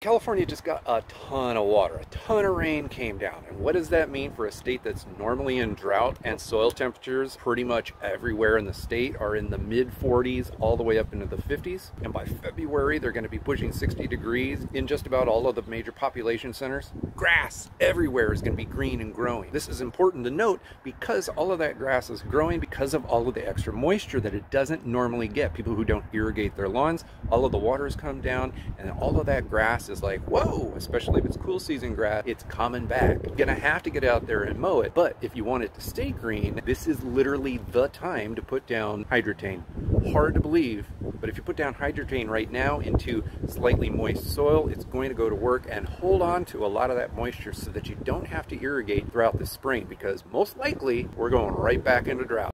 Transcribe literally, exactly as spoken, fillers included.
California just got a ton of water, a ton of rain came down. And what does that mean for a state that's normally in drought and soil temperatures pretty much everywhere in the state are in the mid forties all the way up into the fifties? And by February, they're going to be pushing sixty degrees in just about all of the major population centers. Grass everywhere is going to be green and growing. This is important to note because all of that grass is growing because of all of the extra moisture that it doesn't normally get. People who don't irrigate their lawns, all of the water has come down and all of that grass is like, whoa, especially if it's cool season grass, it's coming back. You're gonna have to get out there and mow it, but if you want it to stay green, this is literally the time to put down hydrotain. Hard to believe, but if you put down hydrotain right now into slightly moist soil, it's going to go to work and hold on to a lot of that moisture so that you don't have to irrigate throughout the spring, because most likely we're going right back into drought.